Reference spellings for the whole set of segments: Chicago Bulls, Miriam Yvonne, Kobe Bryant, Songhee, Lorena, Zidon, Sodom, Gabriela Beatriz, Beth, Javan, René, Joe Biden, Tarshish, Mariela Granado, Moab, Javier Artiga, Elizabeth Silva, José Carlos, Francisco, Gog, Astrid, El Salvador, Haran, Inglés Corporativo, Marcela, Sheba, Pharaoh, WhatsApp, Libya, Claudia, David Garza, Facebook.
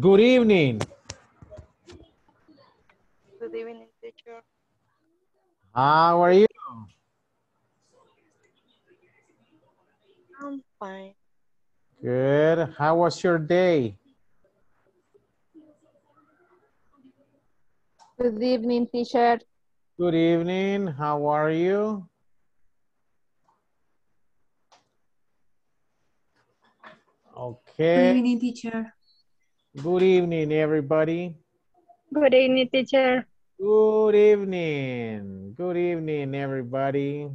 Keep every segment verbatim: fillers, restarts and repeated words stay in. Good evening. Good evening, teacher. How are you? I'm fine. Good. How was your day? Good evening, teacher. Good evening. How are you? Okay. Good evening, teacher. Good evening, everybody. Good evening, teacher. Good evening. Good evening, everybody.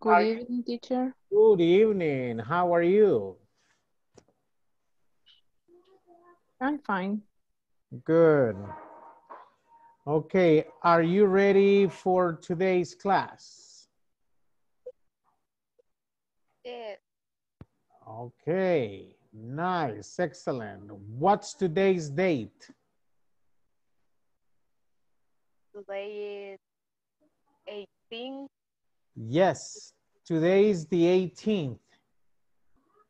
Good evening, teacher. Good evening. How are you? I'm fine. Good. Okay, are you ready for today's class? Yes. Yeah. Okay, nice, excellent. What's today's date? Today is eighteenth. Yes, today is the eighteenth.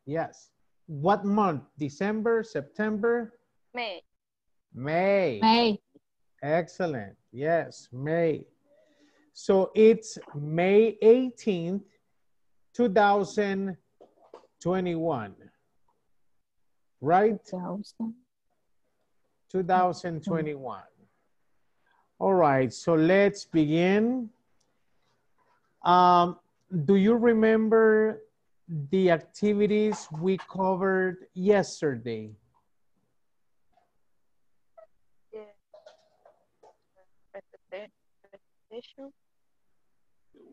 Yes. What month? December, September? May. May. May. Excellent. Yes, May. So it's May eighteenth, two thousand twenty-one. Right? two thousand twenty-one. All right, so let's begin. Um, do you remember the activities we covered yesterday?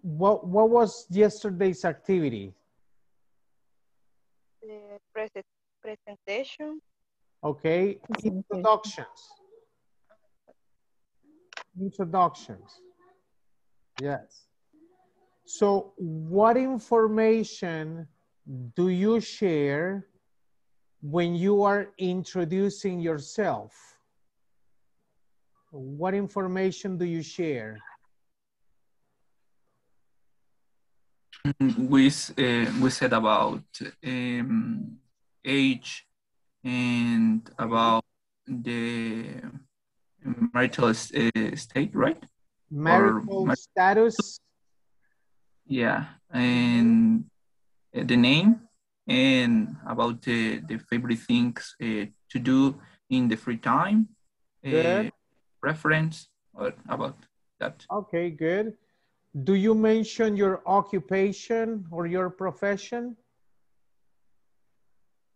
What what was yesterday's activity? The present, presentation. Okay. Presentation. Introductions. Introductions. Yes. So what information do you share when you are introducing yourself? What information do you share? We, uh, we said about um, age and about the marital uh, state, right? Marital mar status. Yeah, and uh, the name and about the, the favorite things uh, to do in the free time. Uh, reference or about that. Okay, good. Do you mention your occupation or your profession?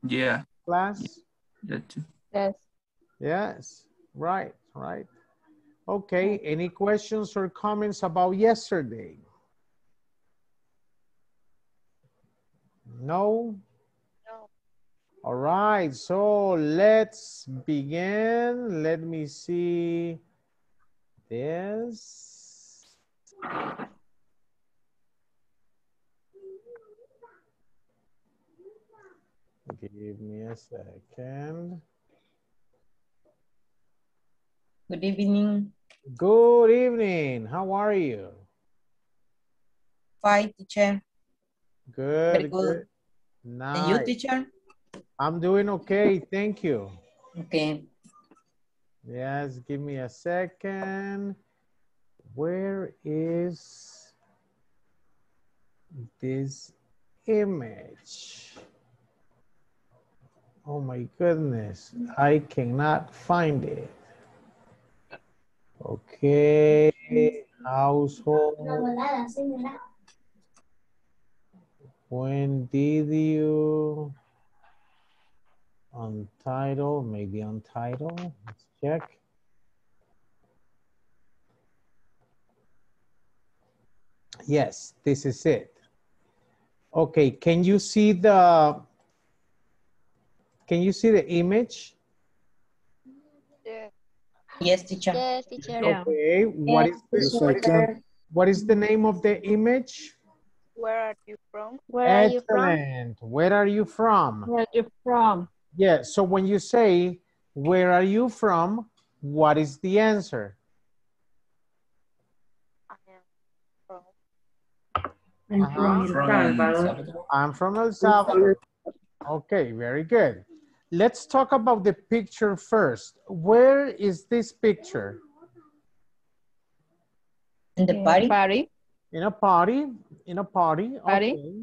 Yeah. Class? Yeah, that too. Yes. Yes. Right, right. Okay, any questions or comments about yesterday? No? No. All right, so let's begin. Let me see this. Give me a second. Good evening. Good evening. How are you? Fine, teacher. Good. Very good. Good. Nice. And you, teacher? I'm doing okay. Thank you. Okay. Yes, give me a second. Where is this image? Oh my goodness, I cannot find it. Okay, household. When did you untitled, maybe untitled, let's check. Yes, this is it. Okay, can you see the can you see the image? Yeah. Yes, teacher. Yes, teacher. Okay, what yes, is the yes, what is the name of the image? Where are you from? Where Excellent. Are you from? Where are you from? Where are you from? Yeah, so when you say where are you from, what is the answer? I'm uh-huh. from, from El Salvador. I'm from El Salvador. Okay, very good. Let's talk about the picture first. Where is this picture? In the party. party. In a party. In a party. Party. Okay.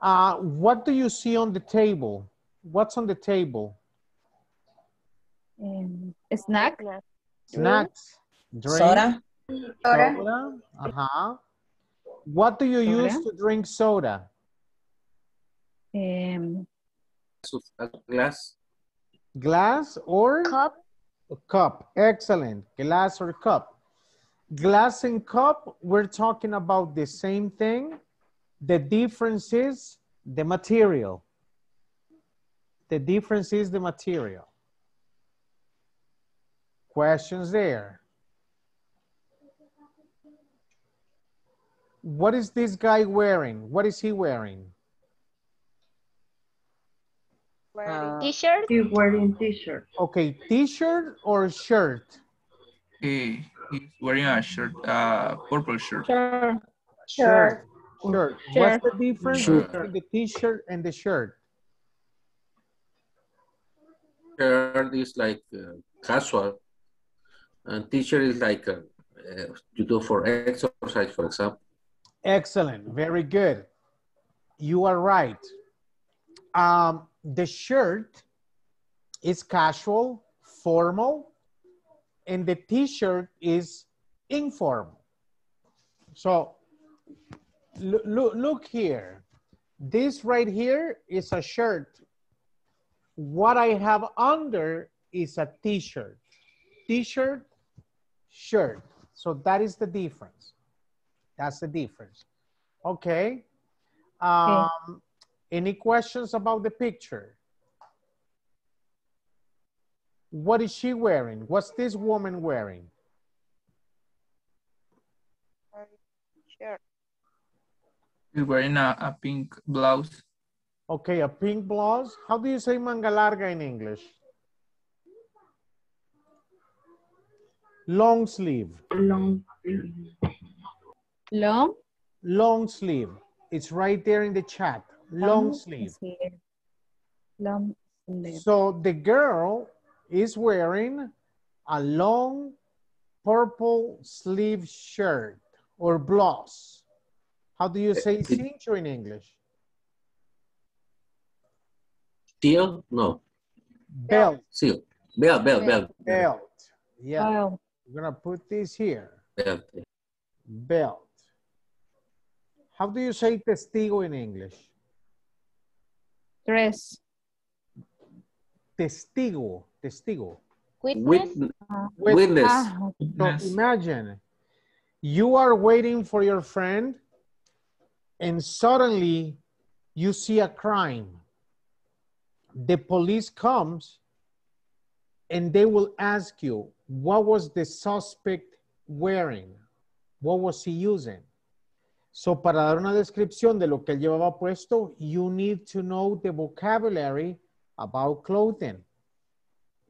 Uh, what do you see on the table? What's on the table? Um, snack. Snacks. Drink. Soda. Soda. soda. Uh-huh. What do you soda. use to drink soda? Um, glass. Glass or? Cup. A cup. Excellent. Glass or cup. Glass and cup, we're talking about the same thing. The difference is the material. The difference is the material. Questions there. What is this guy wearing? What is he wearing? Wearing uh, t-shirt. He's wearing t-shirt. Okay, t-shirt or shirt? He, he's wearing a shirt, uh, purple shirt. Sure. Sure. Sure. What's the difference sure. between the t-shirt and the shirt? Shirt is like uh, casual, and t-shirt is like uh, uh, you do for exercise, for example. Excellent, very good. You are right. Um, the shirt is casual, formal, and the t-shirt is informal. So, Look, look here, this right here is a shirt. What I have under is a t-shirt. T-shirt, shirt. So that is the difference. That's the difference. Okay. Um, okay. Any questions about the picture? What is she wearing? What's this woman wearing? Shirt. He's wearing a, a pink blouse. Okay, a pink blouse. How do you say manga larga in English? Long sleeve. Long sleeve. Long? Long sleeve. It's right there in the chat. Long, Long sleeve. sleeve. Long sleeve. So the girl is wearing a long purple sleeve shirt or blouse. How do you say cincho in English? Seal? No. Belt. Seal. Belt, belt, belt. Belt. Yeah. Wow. We're going to put this here. Belt. Belt. How do you say testigo in English? Dress. Testigo. Testigo. Witness. Witness. So imagine you are waiting for your friend and suddenly you see a crime. The police comes and they will ask you, what was the suspect wearing? What was he using? So para dar una descripción de lo que él llevaba puesto, you need to know the vocabulary about clothing.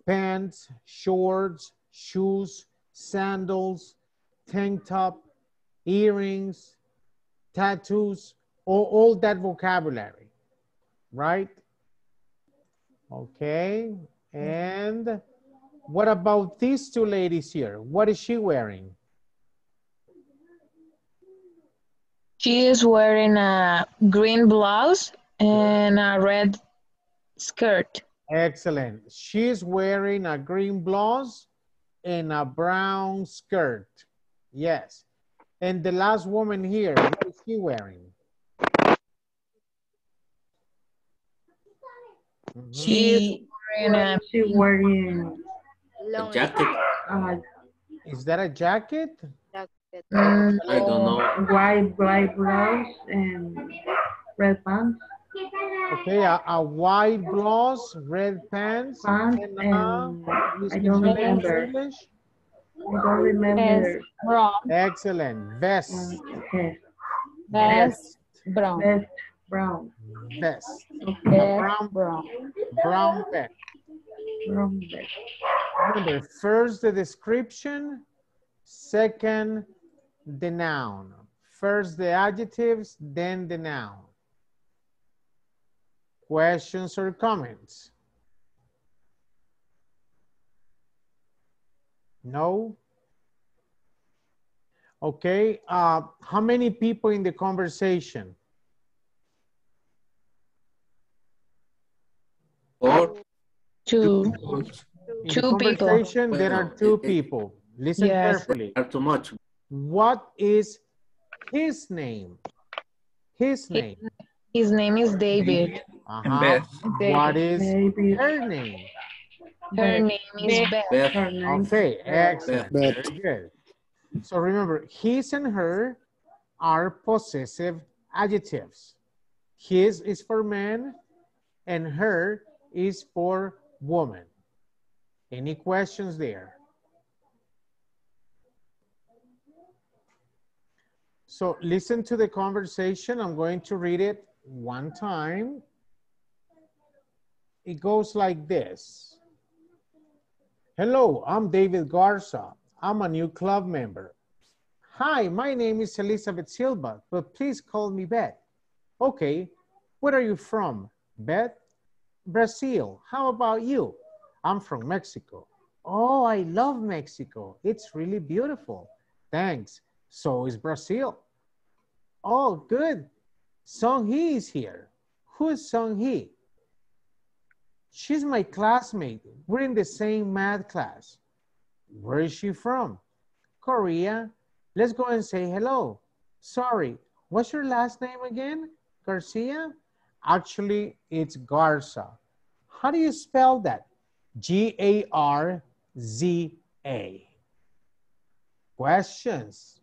Pants, shorts, shoes, sandals, tank top, earrings, tattoos, all, all that vocabulary, right? Okay, and what about these two ladies here? What is she wearing? She is wearing a green blouse and a red skirt. Excellent. She's wearing a green blouse and a brown skirt. Yes. And the last woman here, what is she wearing? Mm-hmm. She wearing a, she wearing a jacket. Uh, is that a jacket? jacket. Um, I don't know. White, white blouse and red pants. Okay, a, a white blouse, red pants. pants and, and I don't remember. English? I don't remember. Best, Excellent. Vest. Okay. Vest. Brown. Vest. Brown. Vest. Brown. Brown. Brown vest. Brown vest. Remember, first the description, second the noun. First the adjectives, then the noun. Questions or comments? No? Okay, uh, how many people in the conversation? Or two. Two, in two conversation, people. There are two people. Listen yes. carefully. Too much. What is his name? His name. His name is David. Uh-huh. David. What is David. her name? Her name is Beth. Beth. Okay, excellent. Beth. Very good. So remember, his and her are possessive adjectives. His is for man and her is for woman. Any questions there? So listen to the conversation. I'm going to read it one time. It goes like this. Hello, I'm David Garza. I'm a new club member. Hi, my name is Elizabeth Silva, but please call me Beth. Okay, where are you from? Beth? Brazil. How about you? I'm from Mexico. Oh, I love Mexico. It's really beautiful. Thanks. So is Brazil. Oh, good. Songhee is here. Who is Songhee? She's my classmate. We're in the same math class. Where is she from? Korea. Let's go and say hello. Sorry, what's your last name again? Garcia? Actually, it's Garza. How do you spell that? G A R Z A. Questions?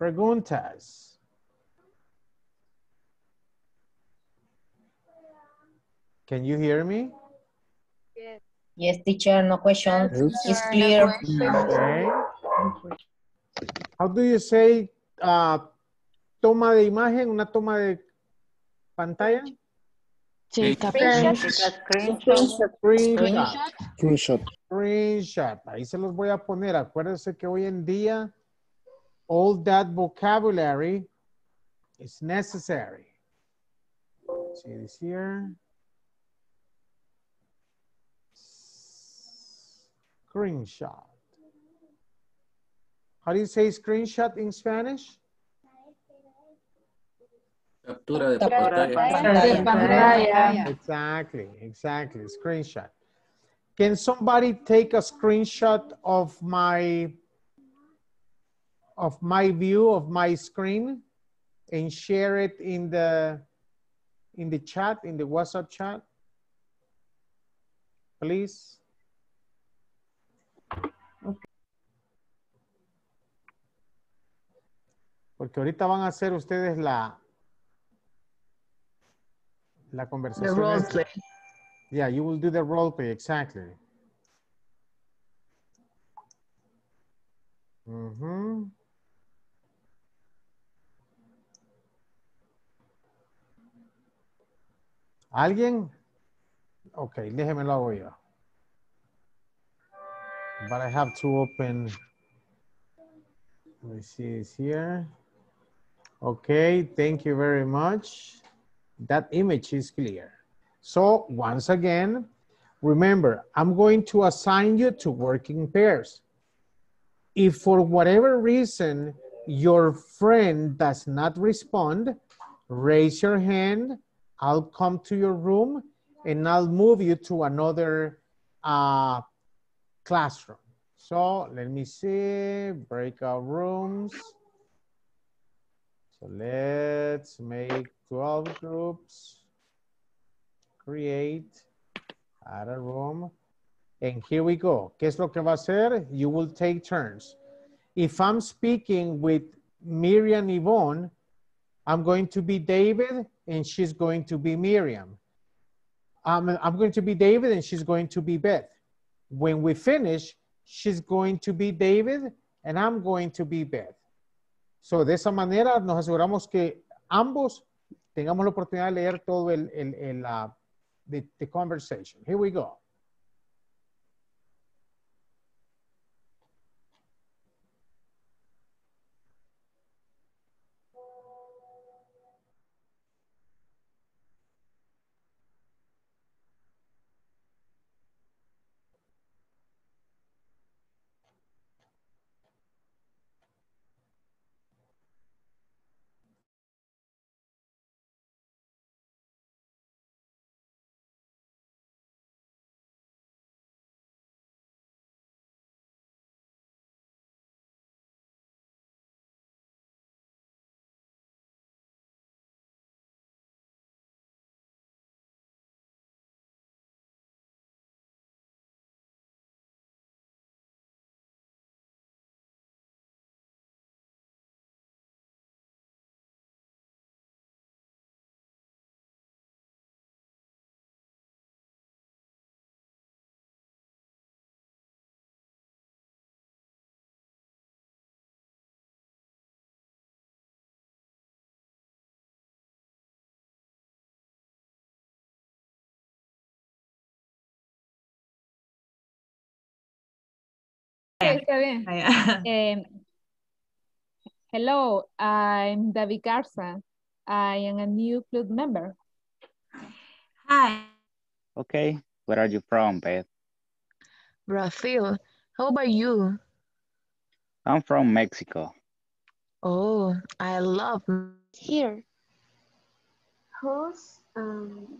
Preguntas? Can you hear me? Yes, yes teacher, no question. Yes. It's clear. No okay. How do you say uh, toma de imagen, una toma de pantalla? Screenshot. Screenshot. Screenshot. Screenshot. Ahí se los voy a poner. Acuérdense que hoy en día, all that vocabulary is necessary. Let's see this here. Screenshot. How do you say screenshot in Spanish? Captura de pantalla. Exactly, exactly. Screenshot. Can somebody take a screenshot of my of my view of my screen and share it in the in the chat, in the WhatsApp chat? Please. Porque ahorita van a hacer ustedes la La conversación. The role play. Yeah, you will do the role play, exactly. Mm-hmm. ¿Alguien? Ok, déjeme lo hago yo. But I have to open. Let me see this here. Okay, thank you very much. That image is clear. So once again, remember, I'm going to assign you to working pairs. If for whatever reason your friend does not respond, raise your hand, I'll come to your room and I'll move you to another uh, classroom. So let me see, breakout rooms. So let's make twelve groups, create, add a room, and here we go. ¿Qué es lo que va a hacer? You will take turns. If I'm speaking with Miriam Yvonne, I'm going to be David and she's going to be Miriam. I'm, I'm going to be David and she's going to be Beth. When we finish, she's going to be David and I'm going to be Beth. So, de esa manera nos aseguramos que ambos tengamos la oportunidad de leer todo el, el, el uh, the, the conversation. Here we go. Okay, está bien. Eh, hello, I'm David Garza. I am a new club member. Hi. Okay, where are you from, Beth? Brazil. How about you? I'm from Mexico. Oh, I love here. Who's um,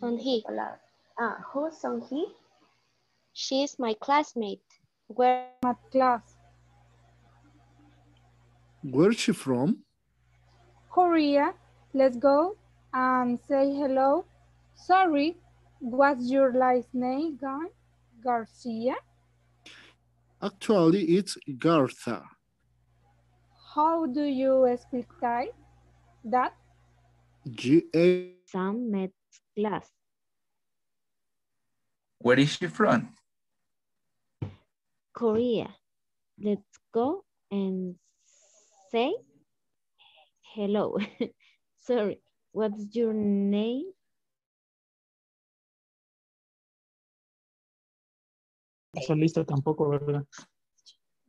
Songhee? Ah, who's Songhee? She's my classmate. Where my class? Where's she from? Korea. Let's go and say hello. Sorry, what's your last name, Gar Garcia? Actually, it's Garza. How do you speak Thai? That? G A. Sam met class. Where is she from? Korea. Let's go and say hello. Sorry, what's your name? Solista tampoco, ¿verdad?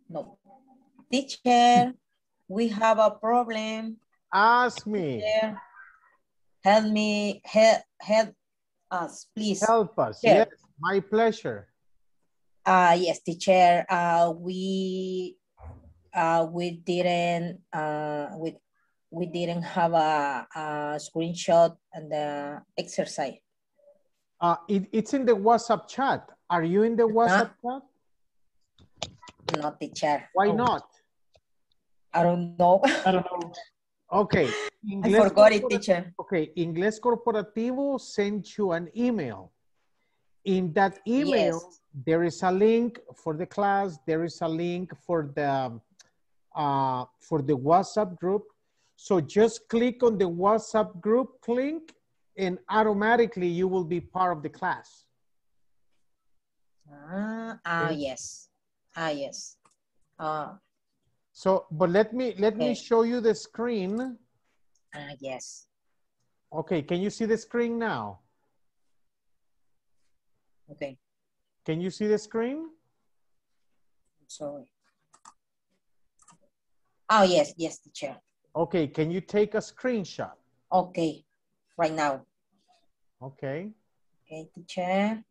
No. Teacher, we have a problem. Ask me. Teacher, help me, help, help us, please. Help us, teacher. Yes, my pleasure. Uh, yes, teacher, uh, we, uh, we didn't, uh, we, we didn't have a, a screenshot and the exercise. Uh, it, it's in the WhatsApp chat. Are you in the WhatsApp huh? chat? Not the chat. Why oh. not? I don't know. I don't know. Okay. Inglés I forgot it, teacher. Okay. Inglés Corporativo sent you an email. In that email, yes. there is a link for the class. There is a link for the, uh, for the WhatsApp group. So just click on the WhatsApp group link and automatically you will be part of the class. Ah, ah okay. yes. Ah, yes. Uh, so, but let me, let okay. me show you the screen. Ah, yes. Okay, can you see the screen now? Okay. Can you see the screen? I'm sorry. Oh, yes, yes, teacher. Okay, can you take a screenshot? Okay, right now. Okay. Okay, teacher.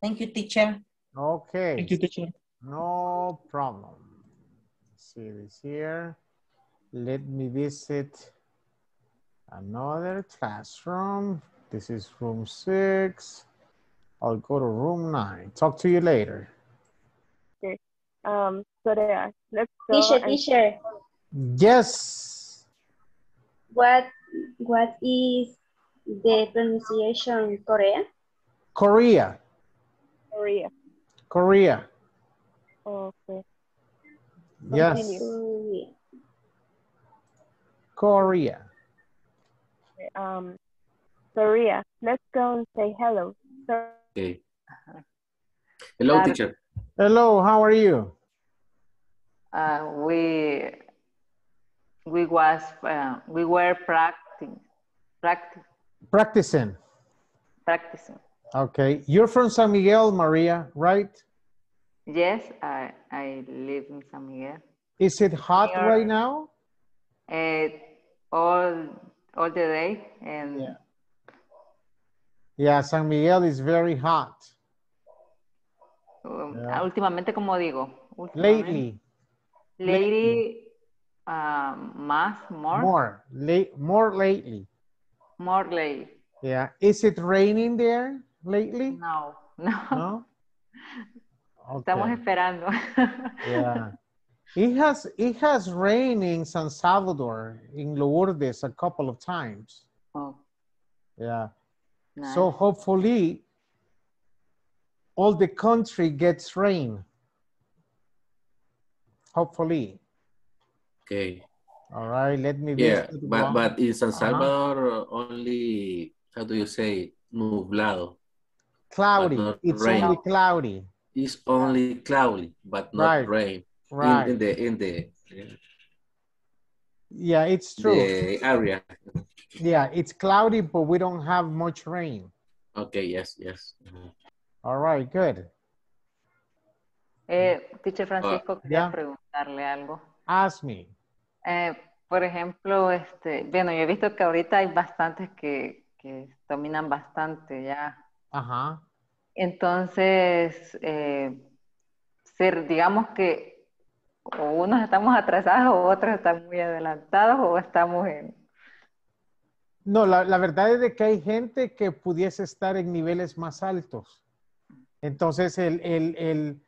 Thank you, teacher. Okay. Thank you, teacher. No problem. Let's see this here. Let me visit another classroom. This is room six. I'll go to room nine. Talk to you later. Okay. Um, so there, let's go. Teacher, teacher. Yes. What, what is the pronunciation Korea? Korea. Korea. Korea. Okay. Yes. Continue. Korea. Um, Korea. Let's go and say hello. Okay. Hello, um, teacher. Hello. How are you? Uh, we we was uh, we were practicing, practicing. Practicing. Practicing. Okay, you're from San Miguel, Maria, right? Yes, I, I live in San Miguel. Is it hot Here, right now? Uh, all, all the day. And yeah. yeah, San Miguel is very hot. Um, yeah. Últimamente, como digo. Últimamente, lately. Lately, uh, más, more. More, late, more lately. More lately. Yeah, is it raining there? Lately? No, no. no? Okay. Estamos esperando. yeah. It has, it has rained in San Salvador, in Lourdes, a couple of times. Oh. Yeah. Nice. So hopefully, all the country gets rain. Hopefully. Okay. All right, let me... Yeah, but, but in San Salvador, uh-huh. only, how do you say, nublado. Cloudy, it's rain. only cloudy. It's only cloudy, but not right. rain. Right. In, in the in the Yeah, it's true. The area. Yeah, it's cloudy, but we don't have much rain. Okay, yes, yes. All right, good. Eh, teacher Francisco, uh, quería yeah. preguntarle algo. Ask me. Eh, por ejemplo, este, bueno, yo he visto que ahorita hay bastantes que, que dominan bastante ya. Ajá. Entonces, eh, ser, digamos que o unos estamos atrasados o otros están muy adelantados o estamos en... No, la, la verdad es de que hay gente que pudiese estar en niveles más altos. Entonces, el, el, el,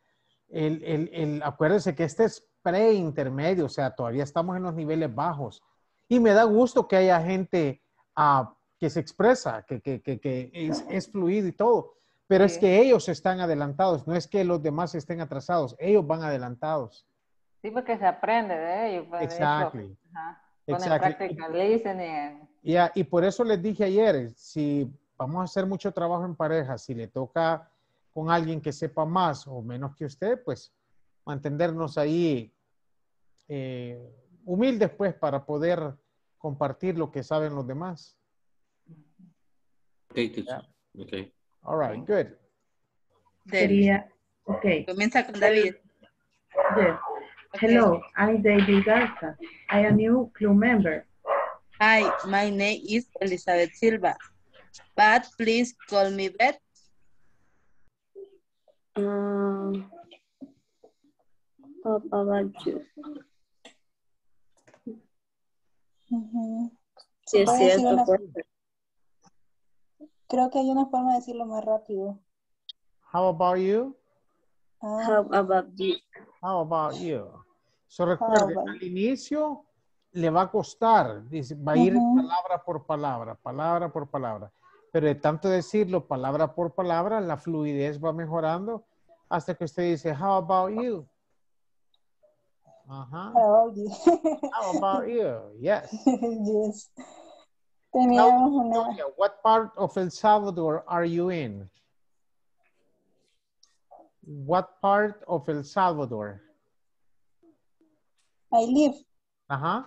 el, el, el, acuérdense que este es preintermedio, o sea, todavía estamos en los niveles bajos. Y me da gusto que haya gente uh, que se expresa, que, que, que, que es, es fluido y todo. Pero sí, es que ellos están adelantados, no es que los demás estén atrasados, ellos van adelantados. Sí, porque se aprende de ellos. Exactly. Con la práctica, listening. Yeah, y por eso les dije ayer, si vamos a hacer mucho trabajo en pareja, si le toca con alguien que sepa más o menos que usted, pues mantenernos ahí eh, humildes pues para poder compartir lo que saben los demás. Okay, yeah. Okay. All right, good. Sería, okay. Comienza con David. Yes. Hello, I'm David Garza. I am a new club member. Hi, my name is Elizabeth Silva, but please call me Beth. Um, how about you? Uh-huh. Sí, es cierto. Creo que hay una forma de decirlo más rápido. How about you? Ah. How about you? How about you? So recuerde, about... al inicio le va a costar, dice, va a ir uh-huh. palabra por palabra, palabra por palabra. Pero de tanto decirlo palabra por palabra, la fluidez va mejorando hasta que usted dice, how about you? Ajá. Uh-huh. How about you? How about you? Yes. Yes. Now, Claudia, what part of El Salvador are you in? What part of El Salvador? I live. Uh-huh.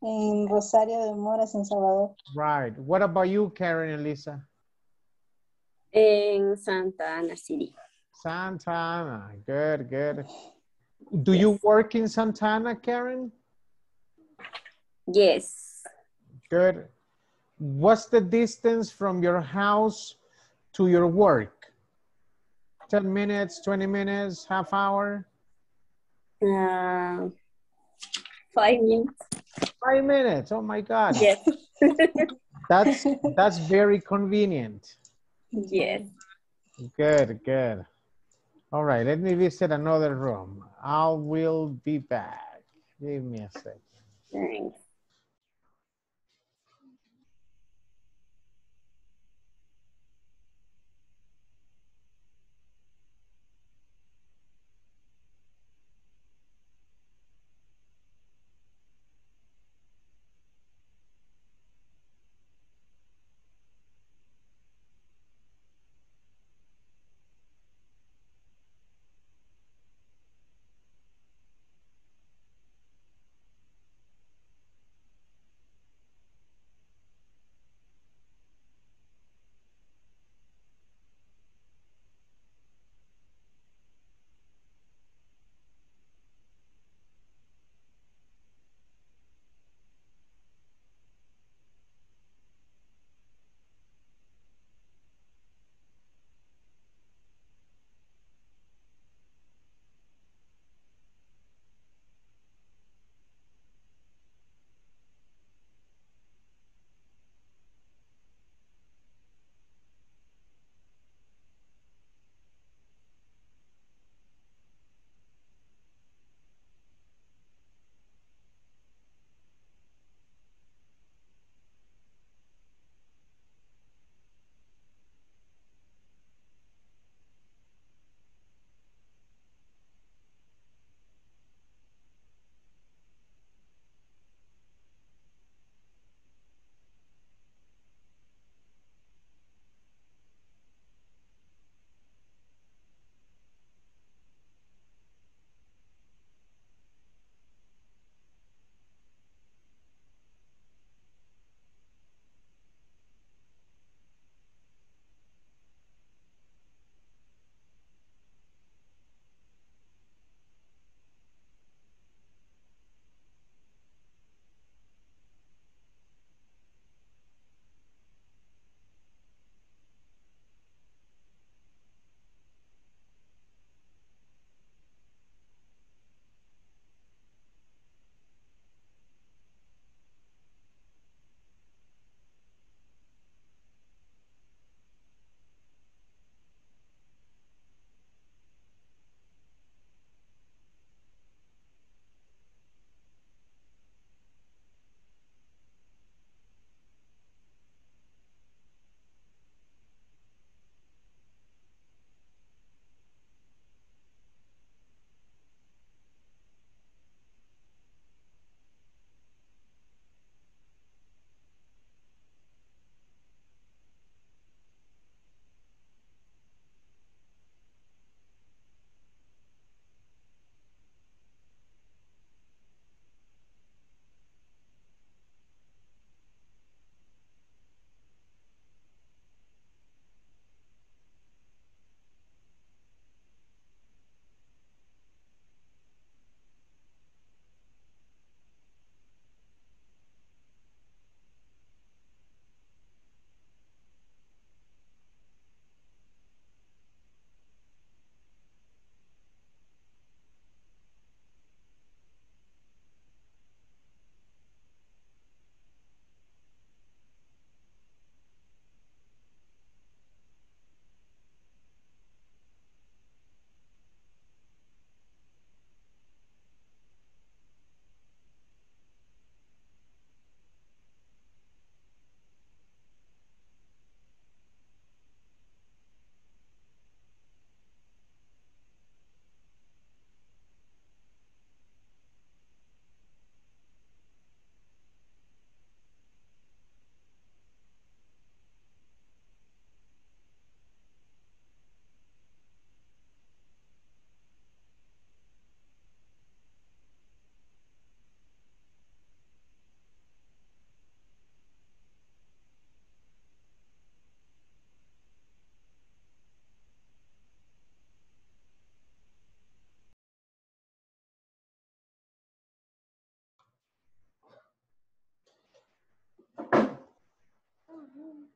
In Rosario de Mora, San Salvador. Right. What about you, Karen and Lisa? In Santa Ana City. Santa Ana. Good, good. Do yes. you work in Santa Ana, Karen? Yes. Good. What's the distance from your house to your work? ten minutes, twenty minutes, half hour? Uh, five minutes. Five minutes, oh my God. Yes. that's, that's very convenient. Yes. Good, good. All right, let me visit another room. I will be back. Give me a second. Thanks.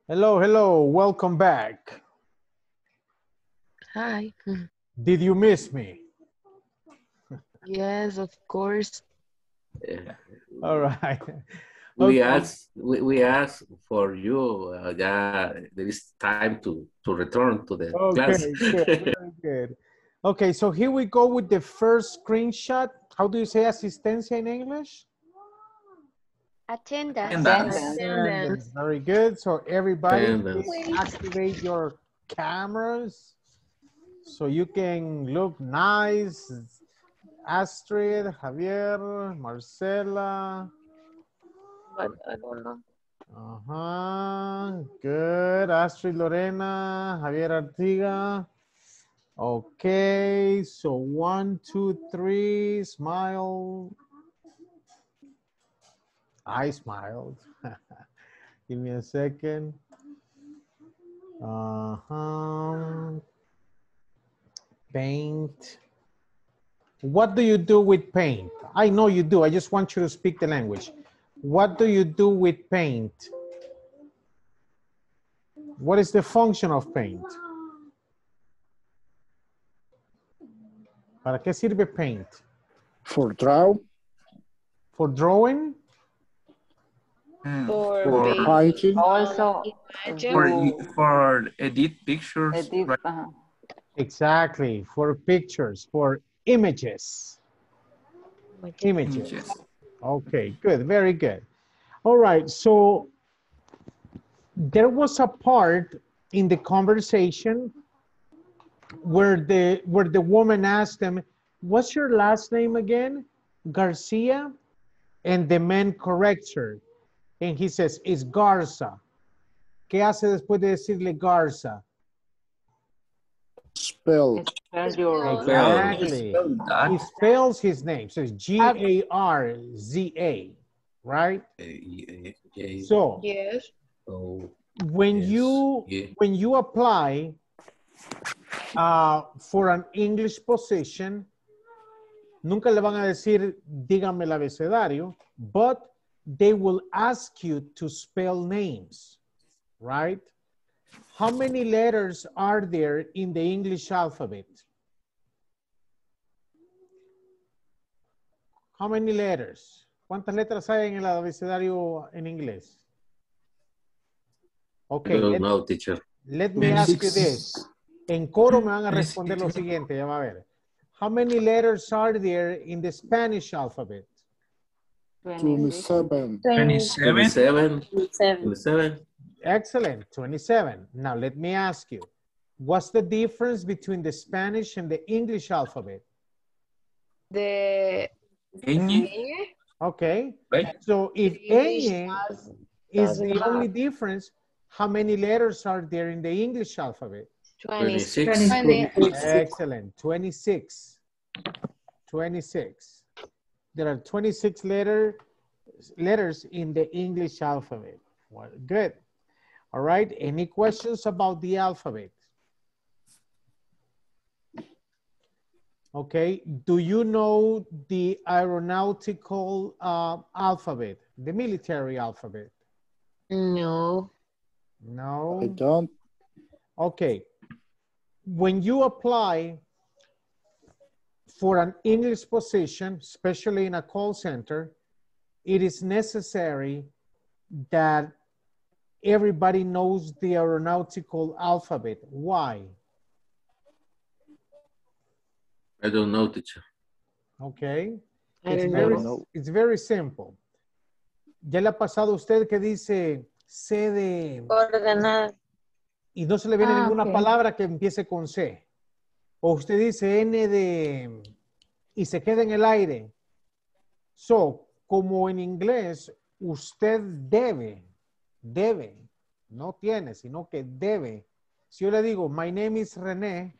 Hello, hello, welcome back. Hi. Did you miss me? Yes, of course. Yeah. All right. We okay. asked we, we asked for you. Uh, yeah, there is time to, to return to the okay, class. Good, very good. Okay, so here we go with the first screenshot. How do you say asistencia in English? Attendance. Attendance. Attendance. Very good. So everybody, activate your cameras so you can look nice. Astrid, Javier, Marcela. I, I don't know. Uh-huh. Good. Astrid, Lorena, Javier Artiga. Okay. So one, two, three. Smile. I smiled. Give me a second. Uh-huh. Paint. What do you do with paint? I know you do. I just want you to speak the language. What do you do with paint? What is the function of paint? ¿Para qué sirve paint? For draw. For drawing? Mm. For, for painting. Also, for, for edit pictures. Edit, right? uh-huh. Exactly, for pictures, for images. Images. Images. Okay, good, very good. All right, so there was a part in the conversation where the, where the woman asked him, what's your last name again? Garcia? And the man corrects her. And he says, it's Garza. ¿Qué hace después de decirle Garza? Spell. Exactly. He spells his name. So it's G A R Z A, right? So yes. when yes. you yeah. when you apply uh, for an English position, nunca le van a decir dígame el abecedario, but they will ask you to spell names, right? How many letters are there in the English alphabet? How many letters? ¿Cuántas letras hay en el abecedario en inglés? Okay, no, let, no, teacher. Let me ask you this. En coro me van a responder lo siguiente, ya va a ver. How many letters are there in the Spanish alphabet? twenty-seven. twenty-seven. twenty-seven. Excellent, twenty-seven. Now let me ask you, what's the difference between the Spanish and the English alphabet? The ñ. Okay. Right. So if ñ is the only difference, how many letters are there in the English alphabet? twenty-six. twenty-six. Excellent, twenty-six. twenty-six. There are twenty-six letter, letters in the English alphabet. Well, good. All right, any questions about the alphabet? Okay, do you know the aeronautical uh, alphabet, the military alphabet? No. No? I don't. Okay, when you apply for an English position, especially in a call center, it is necessary that everybody knows the aeronautical alphabet. Why? I don't know, teacher. Okay. I it's, don't very, know. It's very simple. Ya le ha pasado a usted que dice C de... Ordenar. Y no se le viene ah, ninguna okay. palabra que empiece con C. O usted dice N de... y se queda en el aire. So, como en inglés, usted debe... Debe, no tiene, sino que debe. Si yo le digo, my name is René,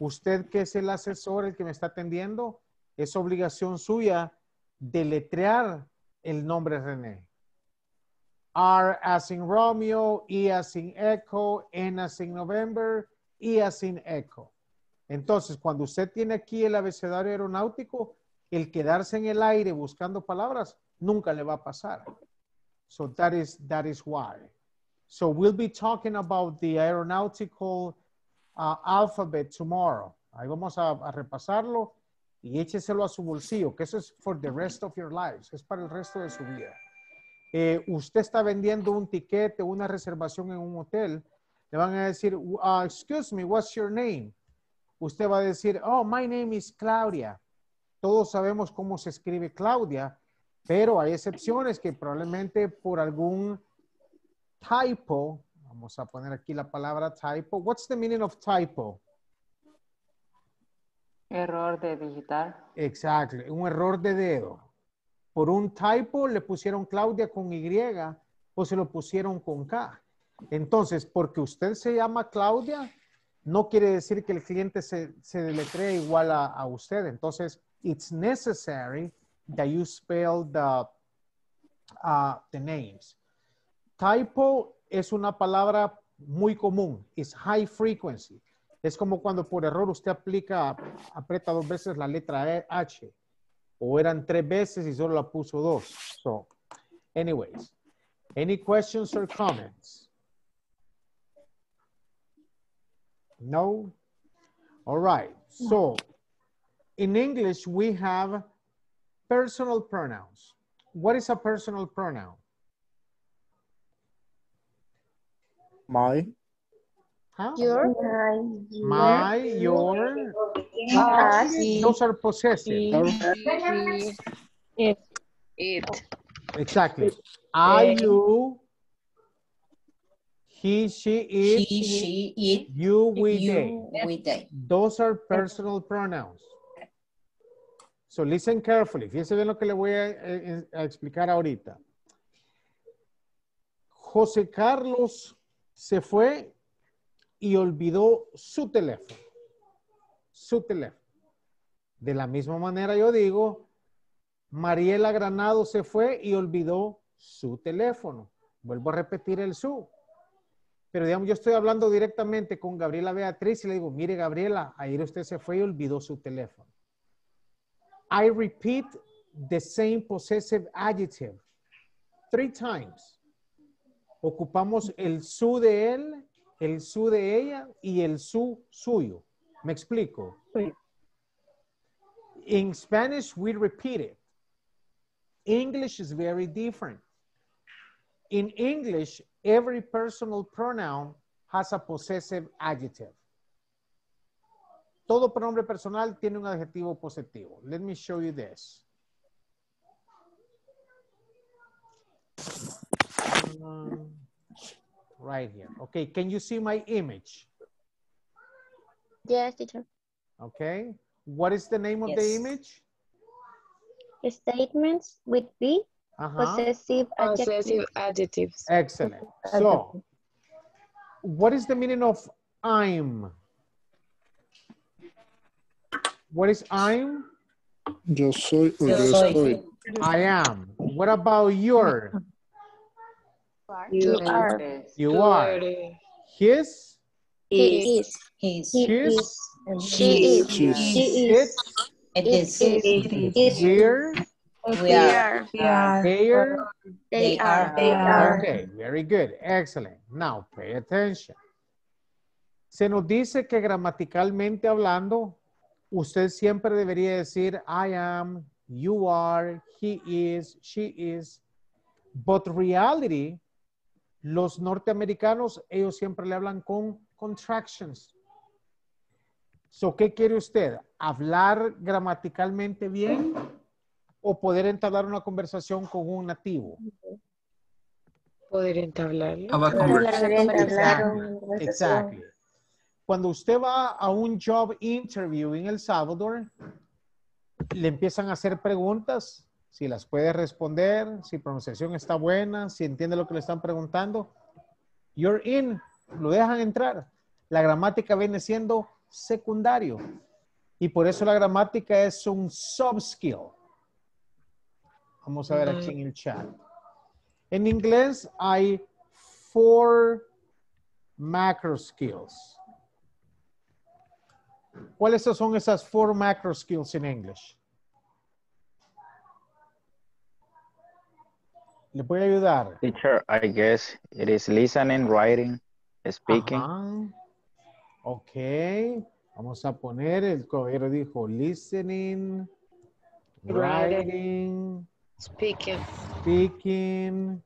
usted que es el asesor, el que me está atendiendo, es obligación suya deletrear el nombre René. R as in Romeo, E as in Echo, N as in November, E as in Echo. Entonces, cuando usted tiene aquí el abecedario aeronáutico, el quedarse en el aire buscando palabras, nunca le va a pasar. So that is, that is why. So we'll be talking about the aeronautical uh, alphabet tomorrow. Ahí vamos a, a repasarlo y écheselo a su bolsillo, que eso es for the rest of your lives, es para el resto de su vida. Eh, usted está vendiendo un tiquete, una reservación en un hotel, le van a decir, uh, excuse me, what's your name? Usted va a decir, oh, my name is Claudia. Todos sabemos cómo se escribe Claudia, pero hay excepciones que probablemente por algún typo, vamos a poner aquí la palabra typo. What's the meaning of typo? Error de digital. Exacto, un error de dedo. Por un typo le pusieron Claudia con Y o se lo pusieron con K. Entonces, porque usted se llama Claudia, no quiere decir que el cliente se, se deletree igual a, a usted. Entonces, it's necessary that you spell the, uh, the names. Typo es una palabra muy común. It's high frequency. Es como cuando por error usted aplica, aprieta dos veces la letra H. O eran tres veces y solo la puso dos. So, anyways. Any questions or comments? No? All right. So, in English, we have personal pronouns. What is a personal pronoun? My. Huh? Your. My. Your. My. Those are possessive. It. It. It. Exactly. It. I, you. He, she, it. He, she, it. You, we, you, they. We, they. Those are personal pronouns. So listen carefully. Fíjense bien lo que le voy a, a, a explicar ahorita. José Carlos se fue y olvidó su teléfono. Su teléfono. De la misma manera yo digo, Mariela Granado se fue y olvidó su teléfono. Vuelvo a repetir el su. Pero digamos, yo estoy hablando directamente con Gabriela Beatriz y le digo, mire Gabriela, ayer usted se fue y olvidó su teléfono. I repeat the same possessive adjective three times. Ocupamos el su de él, el su de ella y el su suyo. ¿Me explico? Sí. In Spanish, we repeat it. English is very different. In English, every personal pronoun has a possessive adjective. Todo pronombre personal tiene un adjetivo posesivo. Let me show you this. Um, right here. Okay, can you see my image? Yes, teacher. Okay, what is the name of yes. the image? Statements with B, uh-huh. possessive, adjective. possessive adjectives. Excellent. So, what is the meaning of I'm? What is I'm? Yo soy o yo soy. I am. What about your? You are. You are. His. He is. His. She is. She is. It is. It is. Here. We are. There. They are. They are. Okay. Very good. Excellent. Now pay attention. Se nos dice que gramaticalmente hablando, usted siempre debería decir I am, you are, he is, she is. But reality, los norteamericanos, ellos siempre le hablan con contractions. So, ¿qué quiere usted? ¿Hablar gramaticalmente bien o poder entablar una conversación con un nativo? Poder entablarlo. Exactly. Exactly. Cuando usted va a un job interview en El Salvador, le empiezan a hacer preguntas, si las puede responder, si pronunciación está buena, si entiende lo que le están preguntando. You're in, lo dejan entrar. La gramática viene siendo secundario. Y por eso la gramática es un soft skill. Vamos a ver aquí en el chat. En inglés hay four macro skills. ¿Cuáles son esas four macro skills in English? Le voy a ayudar. Teacher, I guess it is listening, writing, speaking. Ajá. Ok. Vamos a poner, el caballero dijo listening, writing, writing speaking. Speaking.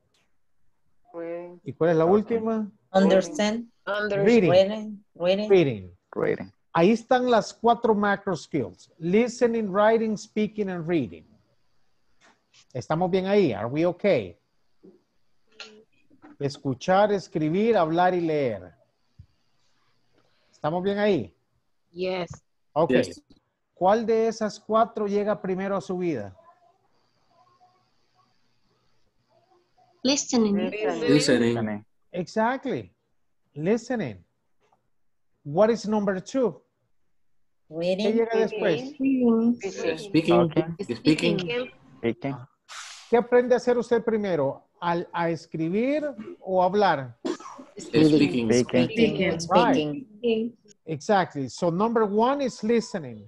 Reading. ¿Y cuál es la okay. última? Understand. Reading. Reading. Reading. Reading. Reading. Ahí están las cuatro macro skills. Listening, writing, speaking, and reading. ¿Estamos bien ahí? Are we okay? Escuchar, escribir, hablar y leer. ¿Estamos bien ahí? Yes. Ok. Yes. ¿Cuál de esas cuatro llega primero a su vida? Listening. Listening. Listening. Exactly. Listening. What is number two? Reading. ¿Qué llega después? Speaking. Okay. Speaking. Speaking. ¿Qué aprende a hacer usted primero? ¿Al, ¿A escribir o hablar? Speaking. Speaking. Speaking. Speaking. Right. Exactly. So number one is listening.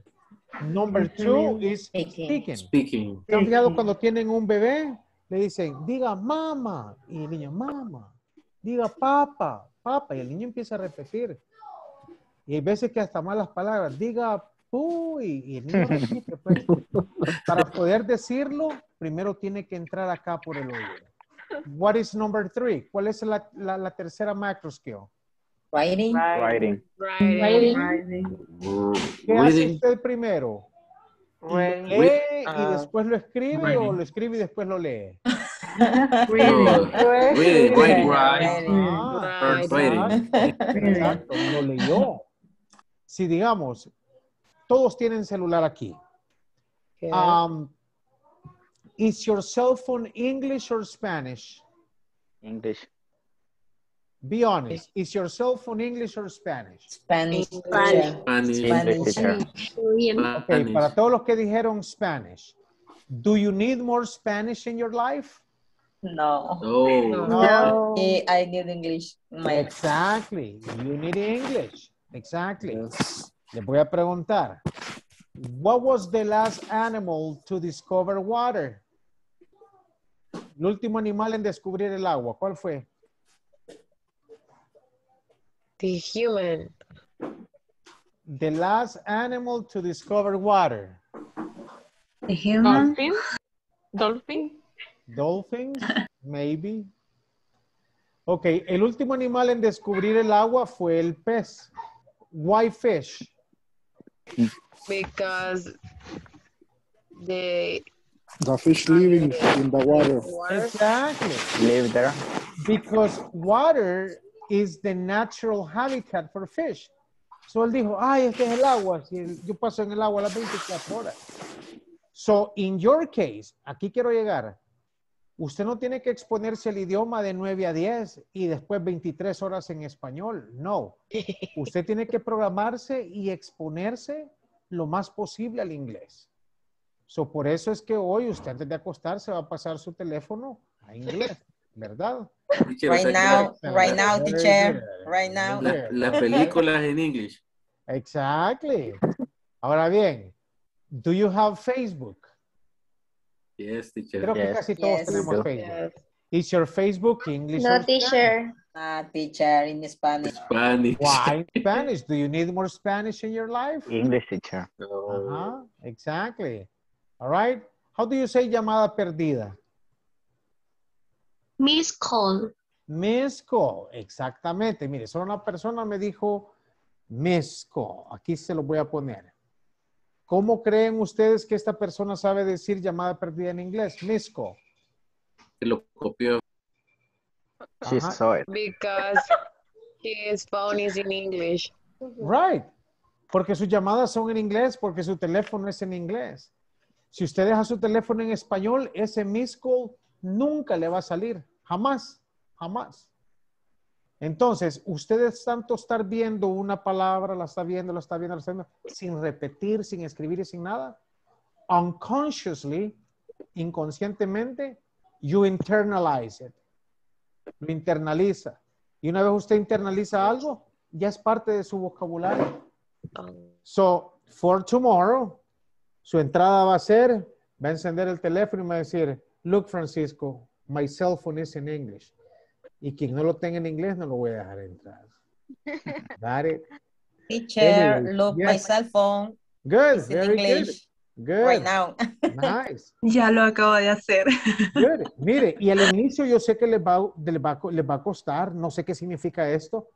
Number two is speaking. Speaking. ¿Te han fijado cuando tienen un bebé? Le dicen, diga mamá. Y el niño, mamá. Diga papá, papá. Y el niño empieza a repetir. Y hay veces que hasta malas palabras. Diga puy. Y el niño repite. Pues. Para poder decirlo, primero tiene que entrar acá por el oído. What is number three? ¿Cuál es la, la, la tercera macro skill? Writing. Writing. Writing. Writing. ¿Qué hace usted primero? Reading. ¿Lee y uh, después lo escribe reading. O lo escribe y después lo lee? Reading. Reading. Exacto, lo leyó. Si digamos, todos tienen celular aquí. Um, is your cell phone English or Spanish? English. Be honest. Is your cell phone English or Spanish? Spanish. Spanish. Spanish. Spanish. Okay, para todos los que dijeron Spanish. Do you need more Spanish in your life? No. No. No. I need English. Exactly. You need English. Exactly. Yes. Le voy a preguntar. What was the last animal to discover water? El último animal en descubrir el agua. ¿Cuál fue? The human. The last animal to discover water. The human. Dolphin. Dolphin. Dolphins, maybe. Ok, el último animal en descubrir el agua fue el pez. Why fish? Because they... The fish living in the water. Exactly. Live there. Because water... is the natural habitat for fish. So él dijo, ay, este es el agua. Si el, yo paso en el agua las veinticuatro horas. So, in your case, aquí quiero llegar. Usted no tiene que exponerse el idioma de nueve a diez y después veintitrés horas en español. No. Usted tiene que programarse y exponerse lo más posible al inglés. So, por eso es que hoy usted antes de acostarse va a pasar su teléfono a inglés. ¿Verdad? Right now, right now, teacher. Right now. Las la películas en inglés. Exactly. Ahora bien, do you have Facebook? Yes, teacher. Creo yes. que casi todos yes. tenemos Facebook. Yes. Is your Facebook English? No, teacher. Ah, teacher, in Spanish. Spanish. Why Spanish? Do you need more Spanish in your life? English, teacher. No. Uh-huh. Exactly. All right. How do you say llamada perdida? Miss call. Miss call, exactamente. Mire, solo una persona me dijo miss call. Aquí se lo voy a poner. ¿Cómo creen ustedes que esta persona sabe decir llamada perdida en inglés? Miss call. Se lo copió. She saw it. Because his phone is in English. Right. Porque sus llamadas son en inglés, porque su teléfono es en inglés. Si usted deja su teléfono en español, ese miss call nunca le va a salir. Jamás, jamás. Entonces, ustedes tanto estar viendo una palabra, la está viendo, la está viendo, la está viendo, sin repetir, sin escribir y sin nada. Unconsciously, inconscientemente, you internalize it. Lo internaliza. Y una vez usted internaliza algo, ya es parte de su vocabulario. So, for tomorrow, su entrada va a ser, va a encender el teléfono y va a decir, look, Francisco, my cell phone is in English. Y quien no lo tenga en inglés no lo voy a dejar entrar. Got it? Teacher, anyway, look, yes. My cell phone. Good, very good. Good. Right now. Nice. Ya lo acabo de hacer. Good. Mire, y al inicio yo sé que les va, les, va, les va a costar, no sé qué significa esto,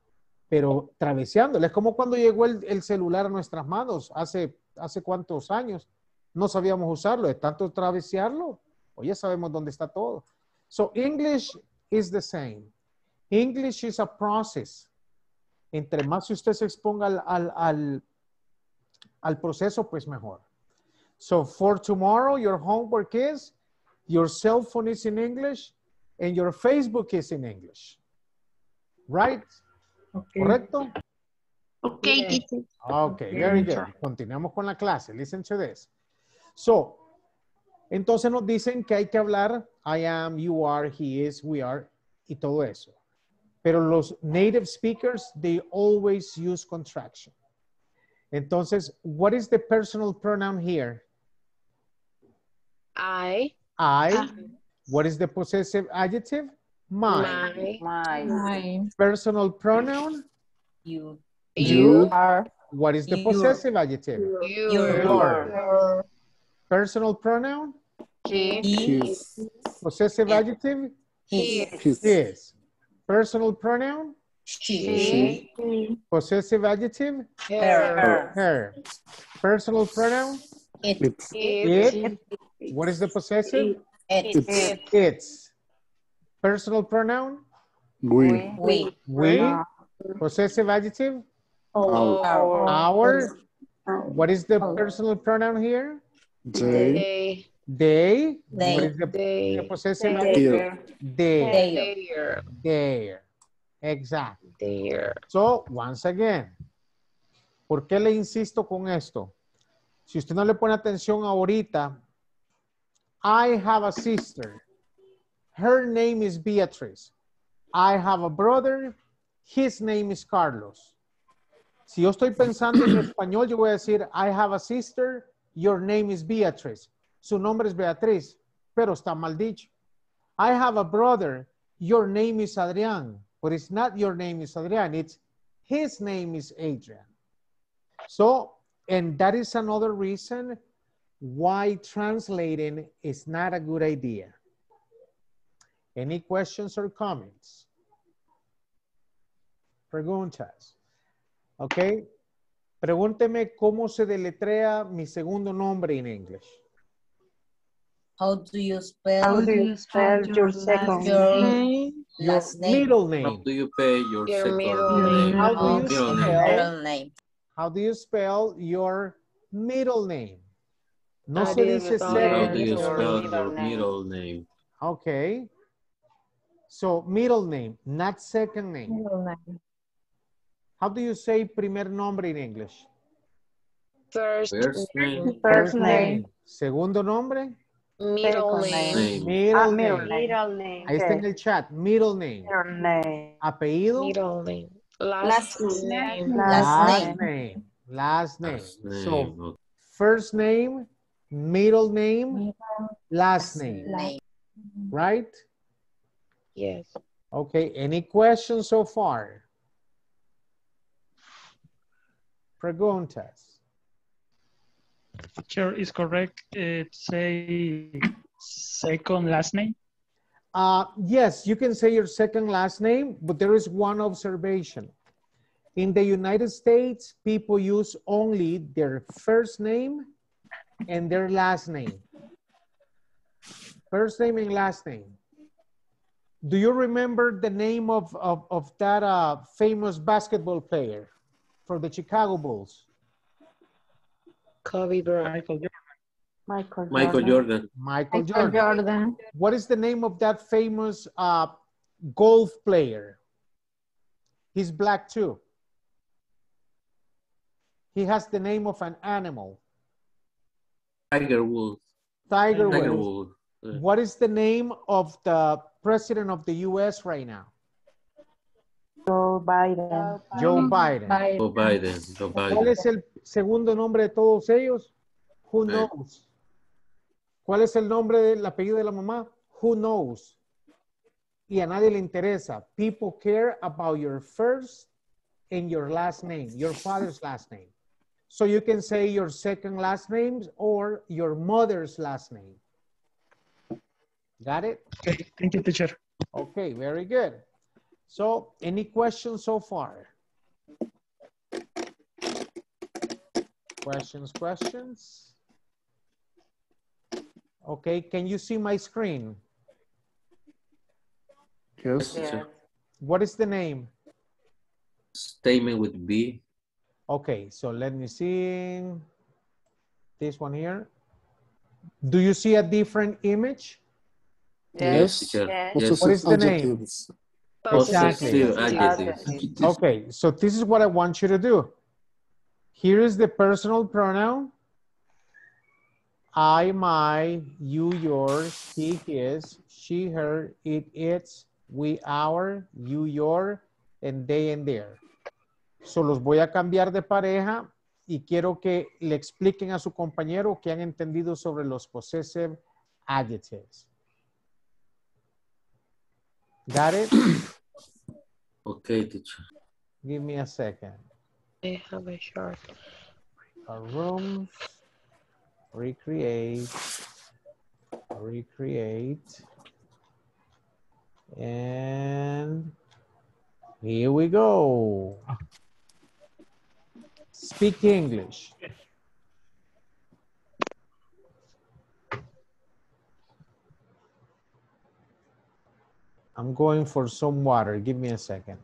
pero traveseándole. Es como cuando llegó el, el celular a nuestras manos hace, hace cuántos años. No sabíamos usarlo. De tanto travesearlo, hoy ya sabemos dónde está todo. So, English is the same. English is a process. Entre más usted se exponga al, al, al, al proceso, pues mejor. So for tomorrow, your homework is, your cell phone is in English, and your Facebook is in English. Right? Okay. ¿Correcto? Okay, teacher. Okay, okay, very good. Continuamos con la clase. Listen to this. So, entonces nos dicen que hay que hablar I am, you are, he is, we are, y todo eso. Pero los native speakers, they always use contraction. Entonces, what is the personal pronoun here? I. I. I. What is the possessive adjective? Mine. Mine. Mine. Personal pronoun? You. You. You are. What is the you. Possessive adjective? You. Your. Personal pronoun? His. Possessive he. Adjective? His. His. Personal pronoun? She. She. Possessive adjective? Her. Her. Personal pronoun? It. It. It. It. It. What is the possessive? It. It. It. It's. Personal pronoun? We. We. We. Uh, possessive adjective? Our. Our. Our. Our. What is the our. Personal pronoun here? They. They. They. What is the, they. The possessive adjective? They. They. Exacto. There. So, once again, ¿por qué le insisto con esto? Si usted no le pone atención ahorita, I have a sister. Her name is Beatriz. I have a brother. His name is Carlos. Si yo estoy pensando en español, yo voy a decir, I have a sister. Your name is Beatriz. Su nombre es Beatriz, pero está mal dicho. I have a brother. Your name is Adrián. But it's not your name is Adrian, it's his name is Adrian. So, and that is another reason why translating is not a good idea. Any questions or comments? Preguntas. Okay. Pregúnteme cómo se deletrea mi segundo nombre en English. How do you spell, How do you spell your, your second name? Your middle name. How do you pay your, your second middle name? How do you spell middle name? How do you spell your middle name? No se dice second. How do you spell your middle name? Okay. So middle name, not second name. Middle name. How do you say primer nombre in English? First, first name. First name. Segundo nombre? Middle name. Middle, ah, middle name. Middle name. Ahí está en el chat. Middle name. Middle name. Apellido. Middle name. Last, Last name. name. Last name. Last name. Last name. So, first name, middle name, last name. Right? Yes. Okay. Any questions so far? Preguntas. Sure, is correct. Uh, say second last name. Uh, yes, you can say your second last name, but there is one observation. In the United States, people use only their first name and their last name. First name and last name. Do you remember the name of, of, of that uh, famous basketball player for the Chicago Bulls? Kobe Bryant. Michael Jordan. Michael, Michael Jordan. Jordan. Michael Jordan. What is the name of that famous uh, golf player? He's black too. He has the name of an animal. Tiger Woods. Tiger, Tiger Woods. Woods. What is the name of the president of the U S right now? Joe Biden. Joe Biden. Biden. Joe Biden. Joe Biden. ¿Cuál es el segundo nombre de todos ellos? Who knows? ¿Cuál es el nombre del apellido de la mamá? Who knows? y a nadie le interesa. People care about your first and your last name, your father's last name. So you can say your second last name or your mother's last name. Got it? Okay, thank you, teacher. Okay, very good. So, any questions so far? Questions, questions? Okay, can you see my screen? Yes. Yeah. What is the name? Statement with B. Okay, so let me see this one here. Do you see a different image? Yes. Yes. Yes. What is the name? Exactly. Okay, so this is what I want you to do. Here is the personal pronoun. I, my, you, yours, he, his, she, her, it, its, we, our, you, your, and they, and their. So los voy a cambiar de pareja y quiero que le expliquen a su compañero qué han entendido sobre los possessive adjectives. Got it? Okay, teacher. Give me a second. I have a short. A room. Recreate. Recreate. And here we go. Speak English. I'm going for some water. Give me a second.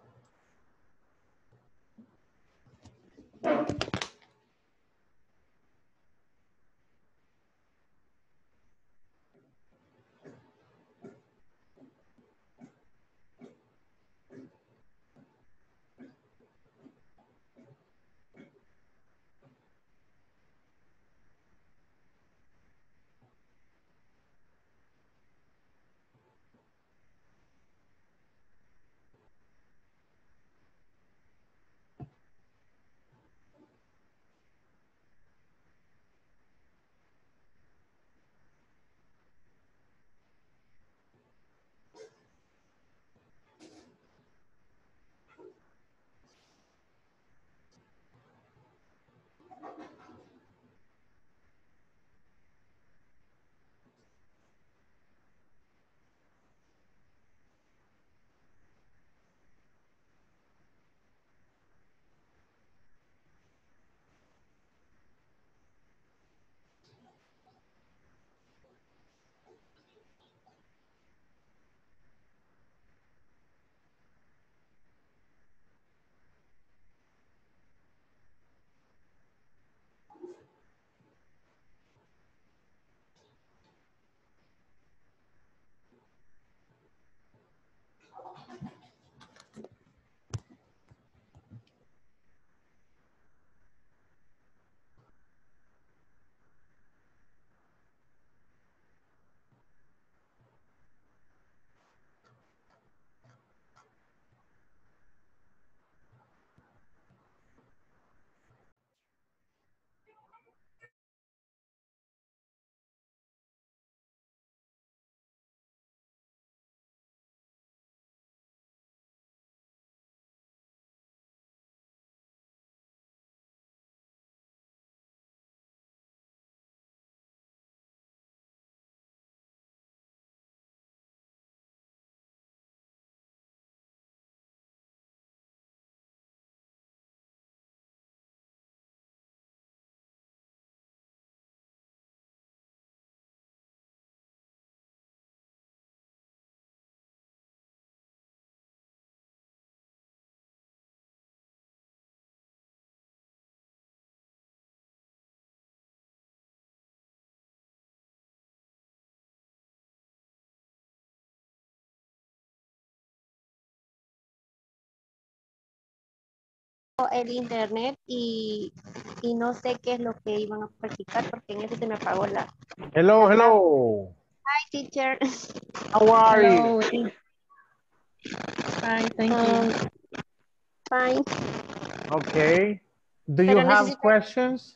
El internet y, y no sé qué es lo que iban a practicar porque en eso se me apagó la... Hello, hello. Hi, teacher. How are hello. you? Fine, thank um, you. Fine. Okay. Do Pero you have necesito... questions?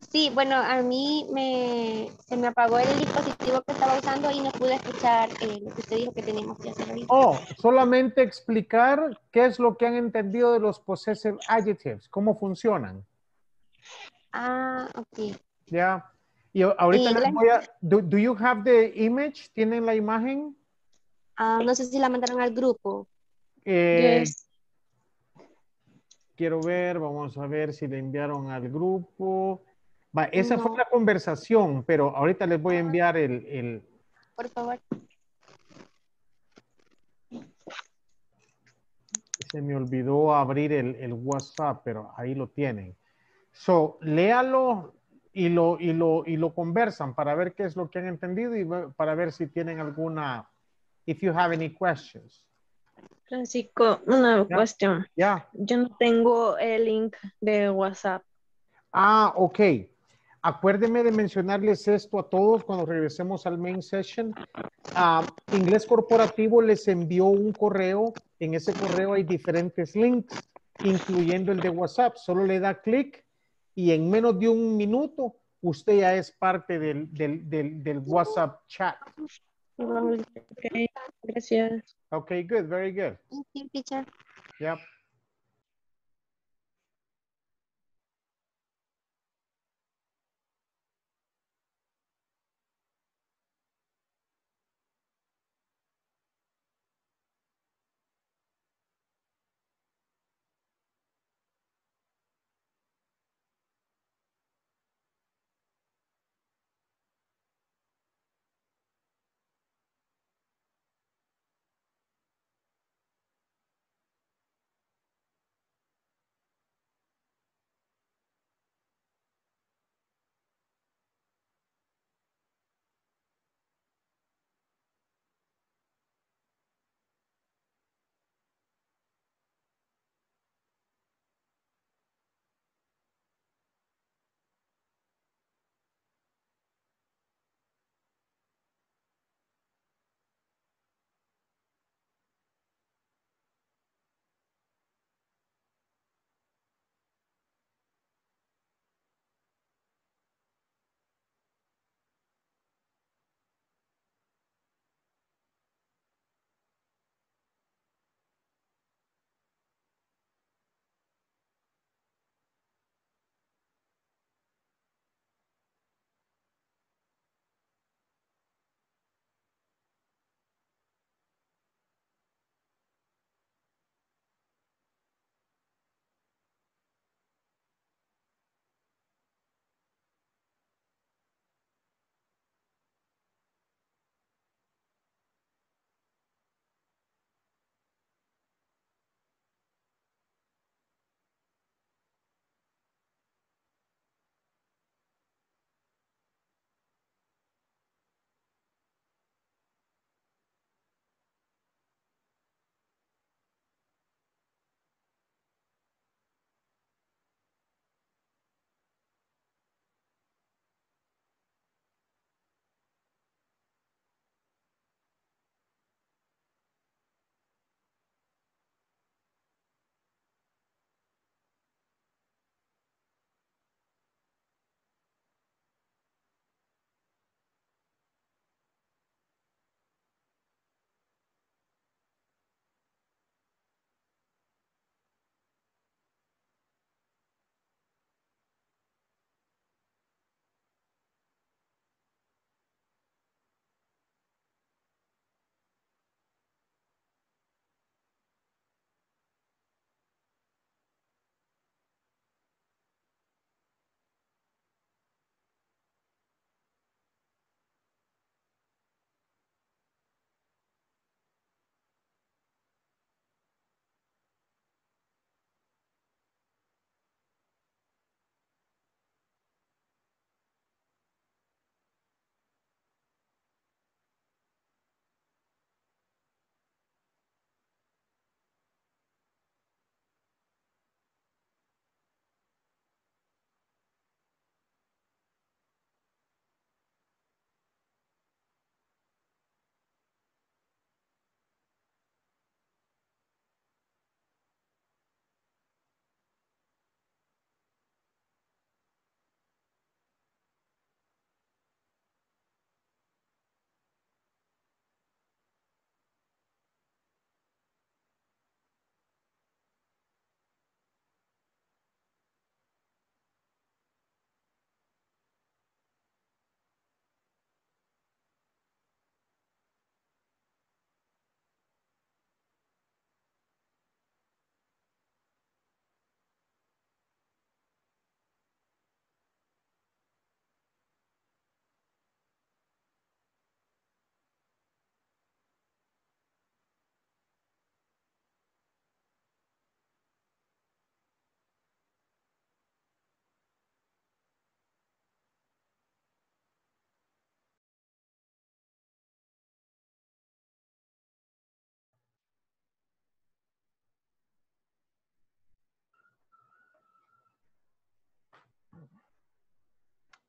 Sí, bueno, a mí me, se me apagó el dispositivo que estaba usando y no pude escuchar eh, lo que usted dijo que teníamos que hacer ahorita. Oh, solamente explicar qué es lo que han entendido de los possessive adjectives, cómo funcionan. Ah, ok. Ya. Y ahorita y les la... voy a... Do, do you have the image? ¿Tienen la imagen? Ah, no sé si la mandaron al grupo. Eh, yes. Quiero ver, vamos a ver si la enviaron al grupo. Va, esa no. fue la conversación, pero ahorita les voy a enviar el... el... Por favor. Se me olvidó abrir el, el WhatsApp, pero ahí lo tienen. So, léalo y lo, y, lo, y lo conversan para ver qué es lo que han entendido y para ver si tienen alguna... If you have any questions. Francisco, una yeah. cuestión. Yeah. Yo no tengo el link de WhatsApp. Ah, ok. Acuérdenme de mencionarles esto a todos cuando regresemos al main session. Uh, Inglés Corporativo les envió un correo. En ese correo hay diferentes links, incluyendo el de WhatsApp. Solo le da clic y en menos de un minuto usted ya es parte del, del, del, del WhatsApp chat. Okay, gracias. Okay, good, very good. Thank you, teacher. Yep.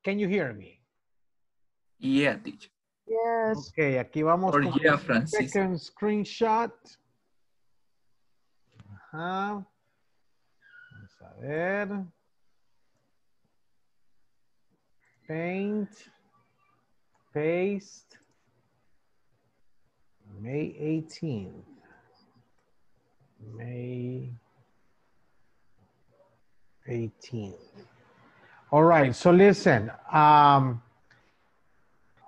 Can you hear me? Yeah, teacher. Yes. Ok, aquí vamos Or con yeah, el Francisco. Second screenshot. Ajá. Vamos a ver. Paint. Paste. May eighteenth. May eighteenth. All right, so listen. Um,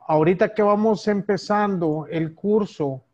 ahorita que vamos empezando el curso,